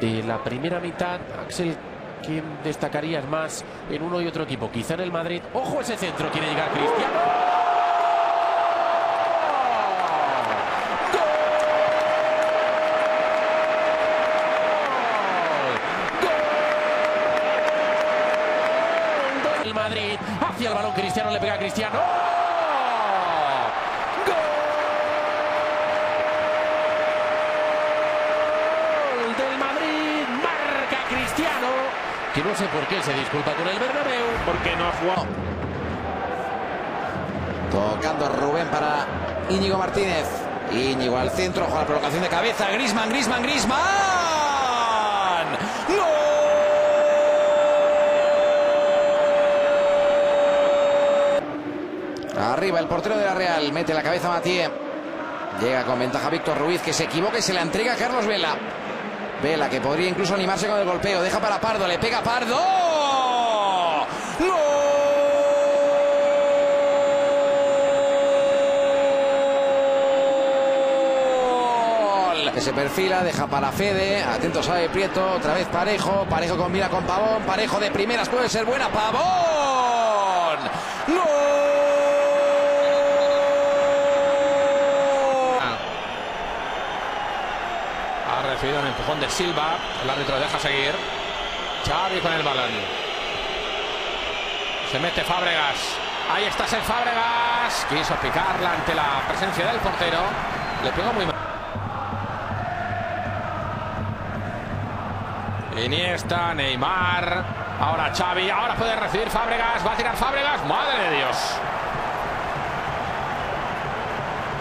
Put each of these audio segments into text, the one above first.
de la primera mitad. Axel, ¿quién destacarías más en uno y otro equipo? Quizá en el Madrid. ¡Ojo ese centro! Quiere llegar Cristiano. Madrid, hacia el balón Cristiano, le pega a Cristiano. ¡Gol del Madrid! Marca Cristiano, que no sé por qué se disculpa con el Bernabéu, porque no ha jugado. Tocando Rubén para Íñigo Martínez. Íñigo al centro, ojo a la provocación de cabeza. Griezmann, Griezmann, Griezmann. ¡Gol! Arriba el portero de la Real, mete la cabeza Mathieu. Llega con ventaja Víctor Ruiz, que se equivoca y se la entrega a Carlos Vela. Vela, que podría incluso animarse con el golpeo, deja para Pardo, le pega Pardo. ¡Gol! Que se perfila, deja para Fede, atento sabe Prieto, otra vez Parejo. Parejo combina con Pavón, Parejo de primeras puede ser buena, Pavón. ¡Gol! Recibido un empujón de Silva, el árbitro deja seguir. Xavi con el balón, se mete Fábregas, ahí está el Fábregas, quiso picarla ante la presencia del portero, le pegó muy mal. Iniesta, Neymar, ahora Xavi, ahora puede recibir Fábregas, va a tirar Fábregas, madre de Dios.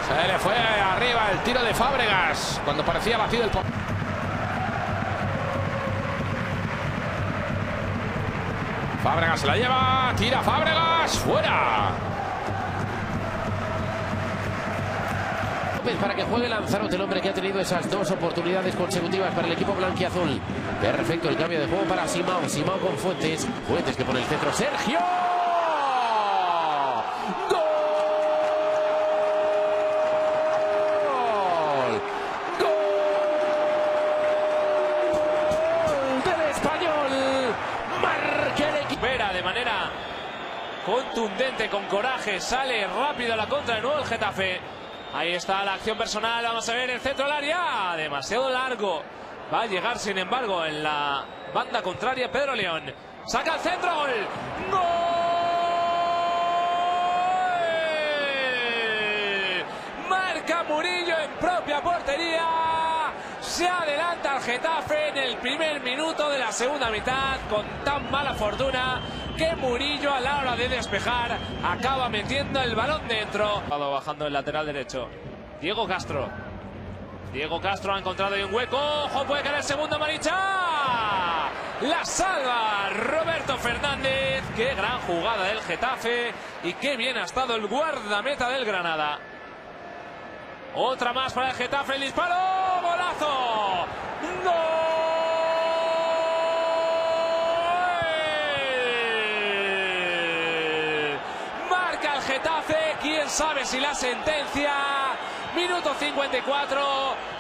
Se le fue arriba el tiro de Fábregas cuando parecía batido el portero. Fábregas se la lleva, tira Fábregas, fuera. Para que juegue Lanzarote, el hombre que ha tenido esas dos oportunidades consecutivas para el equipo blanquiazul. Perfecto el cambio de juego para Simao. Simao con Fuentes. Fuentes que pone el centro. Sergio. ¡Gol! De manera contundente, con coraje, sale rápido a la contra de nuevo el Getafe. Ahí está la acción personal, vamos a ver el centro al área, demasiado largo, va a llegar sin embargo en la banda contraria Pedro León, saca el centro, gol, gol, marca Murillo en propia portería. Se adelanta el Getafe en el primer minuto de la segunda mitad, con tan mala fortuna que Murillo a la hora de despejar acaba metiendo el balón dentro. Bajando el lateral derecho, Diego Castro. Diego Castro ha encontrado ahí un hueco. ¡Ojo! Puede caer el segundo, Marichá. La salva Roberto Fernández. ¡Qué gran jugada del Getafe! Y qué bien ha estado el guardameta del Granada. Otra más para el Getafe, el disparo. ¡Golazo! ¡Gol! Marca el Getafe, quién sabe si la sentencia. Minuto 54,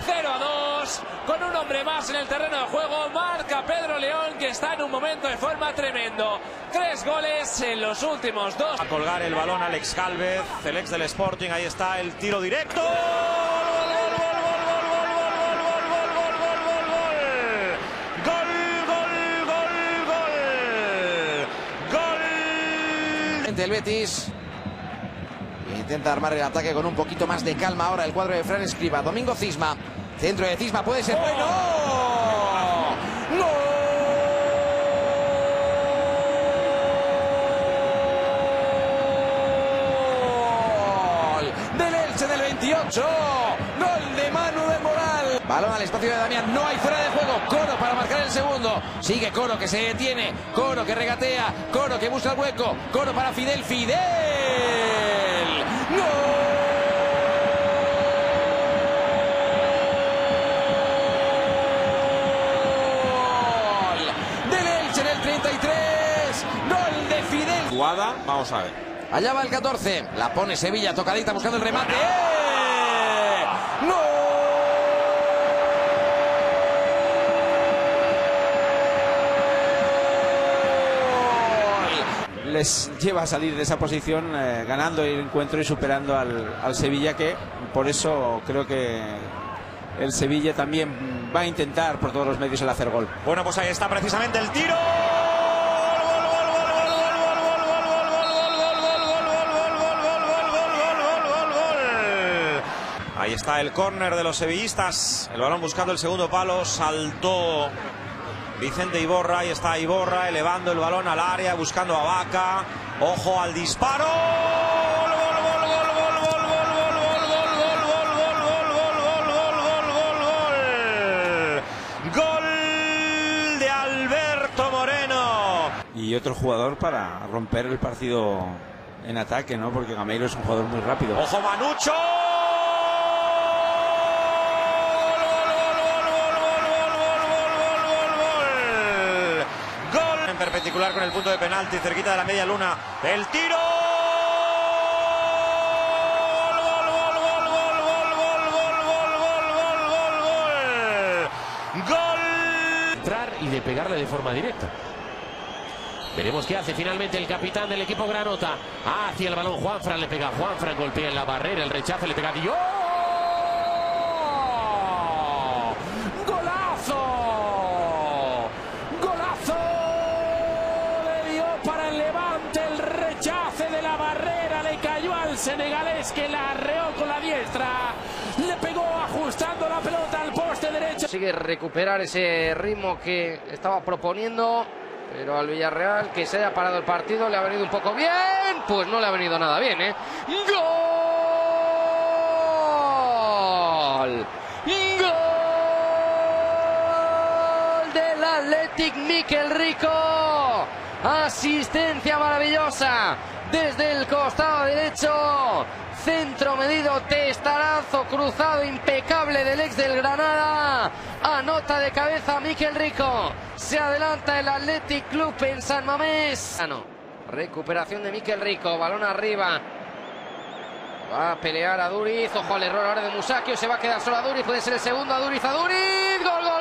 0-2, con un hombre más en el terreno de juego. Marca Pedro León, que está en un momento de forma tremendo. 3 goles en los últimos 2. A colgar el balón Alex Gálvez, el ex del Sporting, ahí está el tiro directo. El Betis intenta armar el ataque con un poquito más de calma. Ahora el cuadro de Fran Escriba. Domingo Cisma, centro de Cisma, puede ser bueno. ¡Gol! Del Elche del 28. Gol de Manu del Moral. Balón al espacio de Damián. No hay fuera de juego. Coro para marcar el segundo. Sigue Coro, que se detiene. Coro, que regatea. Coro, que busca el hueco. Coro para Fidel. ¡Fidel! ¡Gol! Del Elche en el 33. ¡Gol de Fidel! Jugada, vamos a ver. Allá va el 14. La pone Sevilla, tocadita, buscando el remate. ¡Gol! les lleva a salir de esa posición ganando el encuentro y superando al Sevilla, que por eso creo que el Sevilla también va a intentar por todos los medios el hacer gol. Bueno, pues ahí está precisamente el tiro. Ahí está el córner de los sevillistas. El balón buscando el segundo palo. Saltó Vicente Iborra. Ahí está Iborra elevando el balón al área, buscando a Vaca. Ojo al disparo. Gol de Alberto Moreno. Y otro jugador para romper el partido en ataque, ¿no? Porque Gameiro es un jugador muy rápido. Ojo Manucho. Perpendicular con el punto de penalti, cerquita de la media luna. ¡El tiro! ¡Gol! Entrar y de pegarle de forma directa. Veremos qué hace finalmente el capitán del equipo granota. Hacia el balón Juanfran, le pega Juanfran, golpea en la barrera, el rechazo, le pega Dios. Senegalés que la arreó con la diestra, le pegó ajustando la pelota al poste derecho. Sigue recuperar ese ritmo que estaba proponiendo, pero al Villarreal, que se haya parado el partido, le ha venido un poco bien, pues no le ha venido nada bien, ¿eh? ¡Gol! ¡Gol del Athletic Mikel Rico! Asistencia maravillosa desde el costado derecho, centro medido, testarazo cruzado impecable del ex del Granada. Anota de cabeza Mikel Rico. Se adelanta el Athletic Club en San Mamés. Recuperación de Mikel Rico, balón arriba. Va a pelear Aduriz. Ojo al error ahora de Musacchio. Se va a quedar solo Aduriz. Puede ser el segundo. Aduriz. Gol, gol, gol, gol,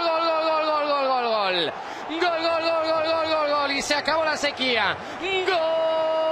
gol, gol, gol, gol, gol. Gol, gol, gol, gol, gol, gol, gol. Y se acabó la sequía. Gol.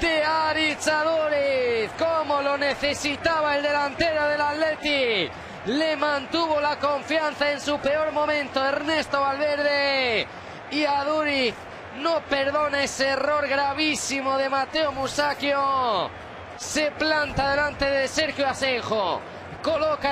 De Aritz Aduriz, como lo necesitaba el delantero del Athletic, le mantuvo la confianza en su peor momento Ernesto Valverde, y Aduriz no perdona ese error gravísimo de Mateo Musacchio, se planta delante de Sergio Asenjo, coloca